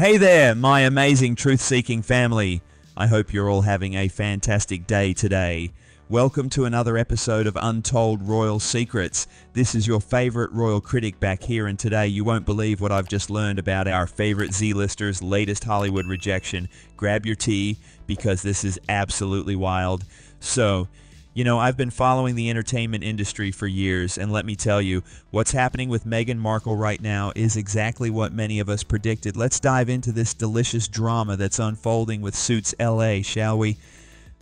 Hey there, my amazing truth-seeking family. I hope you're all having a fantastic day today. Welcome to another episode of Untold Royal Secrets. This is your favorite royal critic back here, and today you won't believe what I've just learned about our favorite Z-lister's latest Hollywood rejection. Grab your tea, because this is absolutely wild. So, you know, I've been following the entertainment industry for years, and let me tell you, what's happening with Meghan Markle right now is exactly what many of us predicted. Let's dive into this delicious drama that's unfolding with Suits LA, shall we?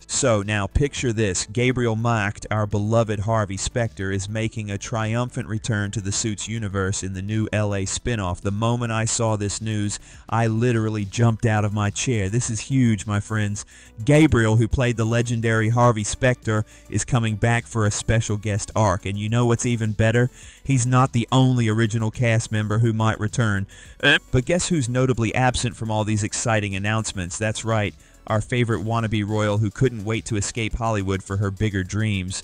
So now picture this, Gabriel Macht, our beloved Harvey Specter, is making a triumphant return to the Suits universe in the new LA spinoff. The moment I saw this news, I literally jumped out of my chair. This is huge, my friends. Gabriel, who played the legendary Harvey Specter, is coming back for a special guest arc. And you know what's even better? He's not the only original cast member who might return. But guess who's notably absent from all these exciting announcements? That's right. Our favorite wannabe royal who couldn't wait to escape Hollywood for her bigger dreams.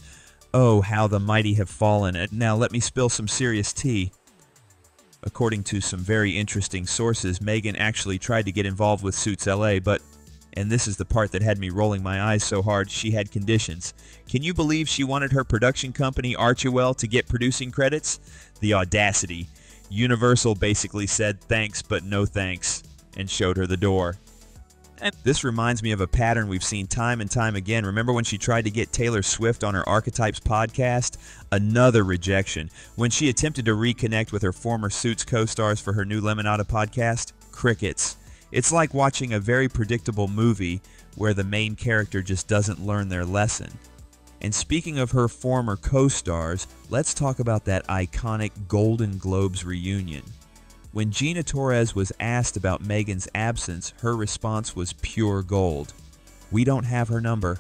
Oh, how the mighty have fallen. Now let me spill some serious tea. According to some very interesting sources, Meghan actually tried to get involved with Suits LA, but, and this is the part that had me rolling my eyes so hard, she had conditions. Can you believe she wanted her production company, Archewell, to get producing credits? The audacity. Universal basically said thanks but no thanks, and showed her the door. This reminds me of a pattern we've seen time and time again. Remember when she tried to get Taylor Swift on her Archetypes podcast? Another rejection. When she attempted to reconnect with her former Suits co-stars for her new Lemonada podcast? Crickets. It's like watching a very predictable movie where the main character just doesn't learn their lesson. And speaking of her former co-stars, let's talk about that iconic Golden Globes reunion. When Gina Torres was asked about Meghan's absence, her response was pure gold. We don't have her number.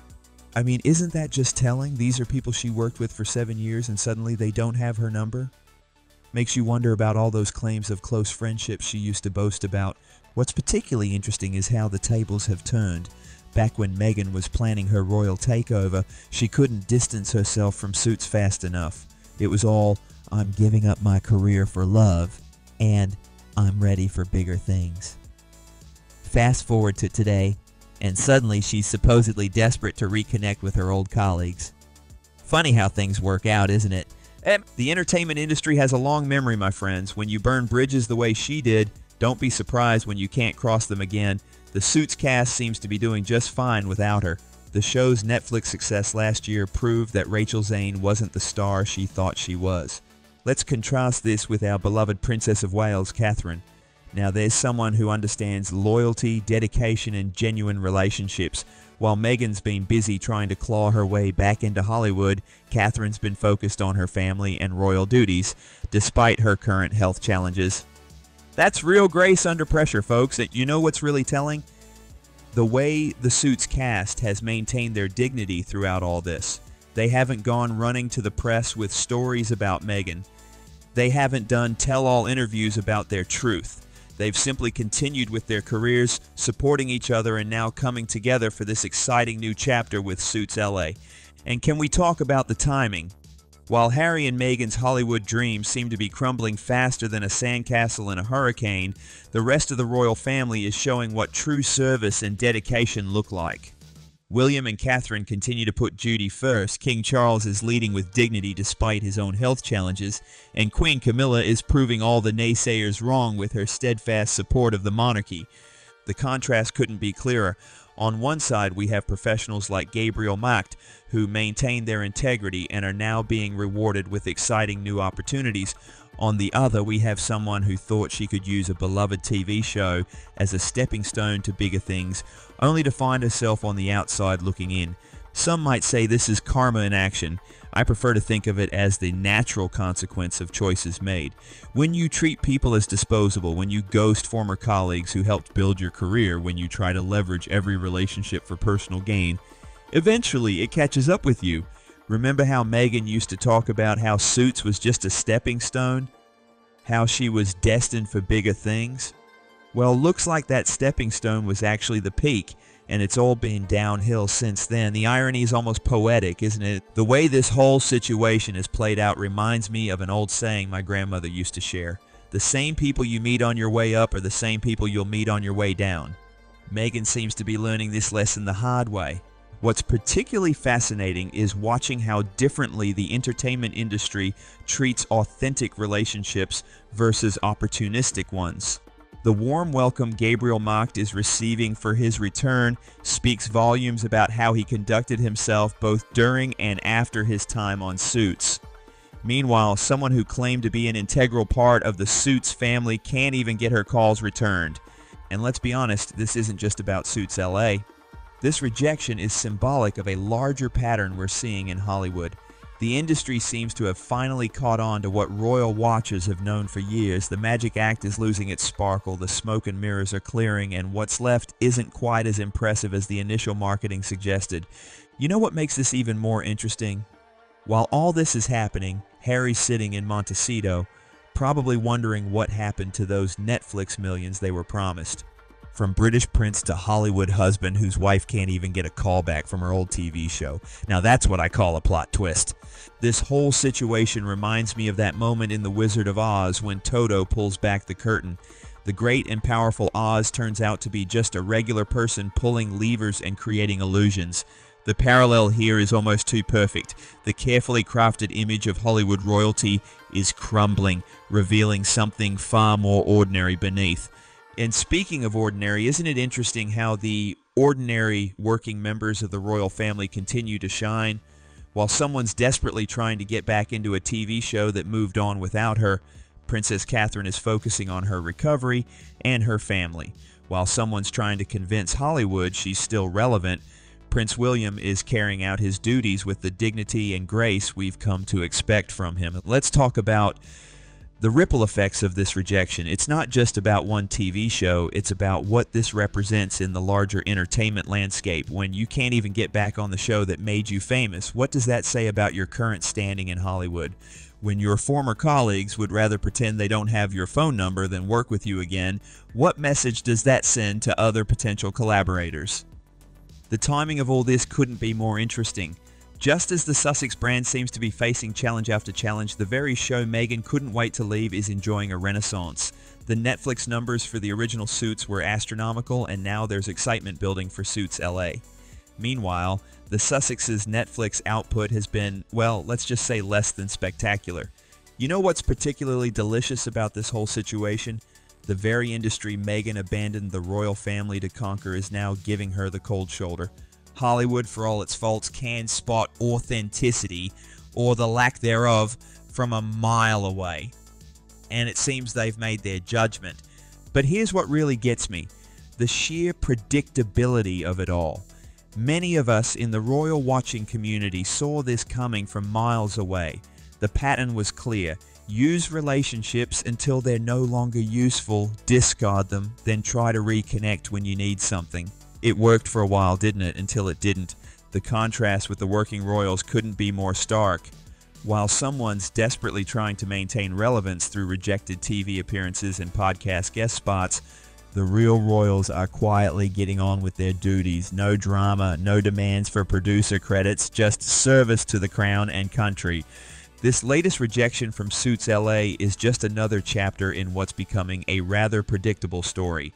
I mean, isn't that just telling? These are people she worked with for 7 years and suddenly they don't have her number? Makes you wonder about all those claims of close friendships she used to boast about. What's particularly interesting is how the tables have turned. Back when Meghan was planning her royal takeover, she couldn't distance herself from Suits fast enough. It was all, I'm giving up my career for love, and I'm ready for bigger things. Fast forward to today, and suddenly she's supposedly desperate to reconnect with her old colleagues. Funny how things work out, isn't it? The entertainment industry has a long memory, my friends. When you burn bridges the way she did, don't be surprised when you can't cross them again. The Suits cast seems to be doing just fine without her. The show's Netflix success last year proved that Rachel Zane wasn't the star she thought she was. Let's contrast this with our beloved Princess of Wales, Catherine. Now there's someone who understands loyalty, dedication, and genuine relationships. While Meghan's been busy trying to claw her way back into Hollywood, Catherine's been focused on her family and royal duties, despite her current health challenges. That's real grace under pressure, folks. You know what's really telling? The way the Suits cast has maintained their dignity throughout all this. They haven't gone running to the press with stories about Meghan. They haven't done tell-all interviews about their truth. They've simply continued with their careers, supporting each other, and now coming together for this exciting new chapter with Suits LA. And can we talk about the timing? While Harry and Meghan's Hollywood dreams seem to be crumbling faster than a sandcastle in a hurricane, the rest of the royal family is showing what true service and dedication look like. William and Catherine continue to put duty first, King Charles is leading with dignity despite his own health challenges, and Queen Camilla is proving all the naysayers wrong with her steadfast support of the monarchy. The contrast couldn't be clearer. On one side, we have professionals like Gabriel Macht, who maintain their integrity and are now being rewarded with exciting new opportunities. On the other, we have someone who thought she could use a beloved TV show as a stepping stone to bigger things, only to find herself on the outside looking in. Some might say this is karma in action. I prefer to think of it as the natural consequence of choices made. When you treat people as disposable, when you ghost former colleagues who helped build your career, when you try to leverage every relationship for personal gain, eventually it catches up with you. Remember how Meghan used to talk about how Suits was just a stepping stone? How she was destined for bigger things? Well, looks like that stepping stone was actually the peak, and it's all been downhill since then. The irony is almost poetic, isn't it? The way this whole situation has played out reminds me of an old saying my grandmother used to share. The same people you meet on your way up are the same people you'll meet on your way down. Meghan seems to be learning this lesson the hard way. What's particularly fascinating is watching how differently the entertainment industry treats authentic relationships versus opportunistic ones. The warm welcome Gabriel Macht is receiving for his return speaks volumes about how he conducted himself both during and after his time on Suits. Meanwhile, someone who claimed to be an integral part of the Suits family can't even get her calls returned. And let's be honest, this isn't just about Suits LA. This rejection is symbolic of a larger pattern we're seeing in Hollywood. The industry seems to have finally caught on to what royal watchers have known for years. The magic act is losing its sparkle, the smoke and mirrors are clearing, and what's left isn't quite as impressive as the initial marketing suggested. You know what makes this even more interesting? While all this is happening, Harry's sitting in Montecito, probably wondering what happened to those Netflix millions they were promised. From British prince to Hollywood husband whose wife can't even get a call back from her old TV show. Now that's what I call a plot twist. This whole situation reminds me of that moment in The Wizard of Oz when Toto pulls back the curtain. The great and powerful Oz turns out to be just a regular person pulling levers and creating illusions. The parallel here is almost too perfect. The carefully crafted image of Hollywood royalty is crumbling, revealing something far more ordinary beneath. And speaking of ordinary, isn't it interesting how the ordinary working members of the royal family continue to shine? While someone's desperately trying to get back into a TV show that moved on without her, Princess Catherine is focusing on her recovery and her family. While someone's trying to convince Hollywood she's still relevant, Prince William is carrying out his duties with the dignity and grace we've come to expect from him. Let's talk about the ripple effects of this rejection. It's not just about one TV show, it's about what this represents in the larger entertainment landscape. When you can't even get back on the show that made you famous, what does that say about your current standing in Hollywood? When your former colleagues would rather pretend they don't have your phone number than work with you again, what message does that send to other potential collaborators? The timing of all this couldn't be more interesting. Just as the Sussex brand seems to be facing challenge after challenge, the very show Meghan couldn't wait to leave is enjoying a renaissance. The Netflix numbers for the original Suits were astronomical, and now there's excitement building for Suits LA. Meanwhile, the Sussexes' Netflix output has been, well, let's just say less than spectacular. You know what's particularly delicious about this whole situation? The very industry Meghan abandoned the royal family to conquer is now giving her the cold shoulder. Hollywood, for all its faults, can spot authenticity, or the lack thereof, from a mile away. And it seems they've made their judgment. But here's what really gets me: the sheer predictability of it all. Many of us in the royal watching community saw this coming from miles away. The pattern was clear. Use relationships until they're no longer useful, discard them, then try to reconnect when you need something. It worked for a while, didn't it? Until it didn't. The contrast with the working royals couldn't be more stark. While someone's desperately trying to maintain relevance through rejected TV appearances and podcast guest spots, the real royals are quietly getting on with their duties. No drama, no demands for producer credits, just service to the crown and country. This latest rejection from Suits LA is just another chapter in what's becoming a rather predictable story.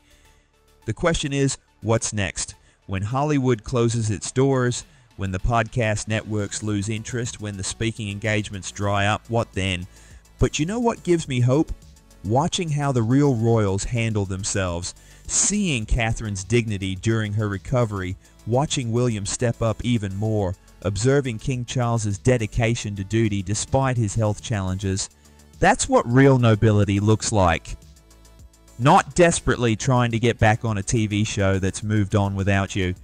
The question is, what's next? When Hollywood closes its doors, when the podcast networks lose interest, when the speaking engagements dry up, what then? But you know what gives me hope? Watching how the real royals handle themselves, seeing Catherine's dignity during her recovery, watching William step up even more, observing King Charles's dedication to duty despite his health challenges. That's what real nobility looks like. Not desperately trying to get back on a TV show that's moved on without you.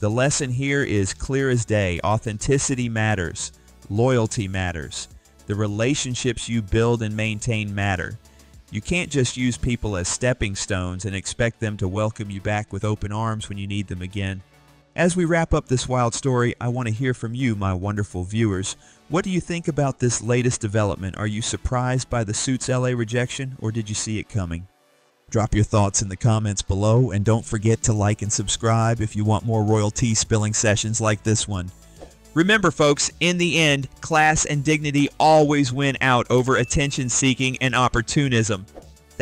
The lesson here is clear as day. Authenticity matters. Loyalty matters. The relationships you build and maintain matter. You can't just use people as stepping stones and expect them to welcome you back with open arms when you need them again. As we wrap up this wild story, I want to hear from you, my wonderful viewers. What do you think about this latest development? Are you surprised by the Suits LA rejection, or did you see it coming? Drop your thoughts in the comments below, and don't forget to like and subscribe if you want more royal tea spilling sessions like this one. Remember folks, in the end, class and dignity always win out over attention seeking and opportunism.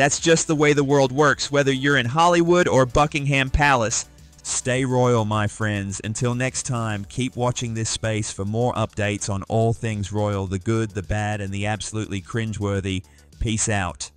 That's just the way the world works, whether you're in Hollywood or Buckingham Palace. Stay royal, my friends. Until next time, keep watching this space for more updates on all things royal, the good, the bad, and the absolutely cringeworthy. Peace out.